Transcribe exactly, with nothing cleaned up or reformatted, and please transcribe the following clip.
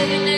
Don't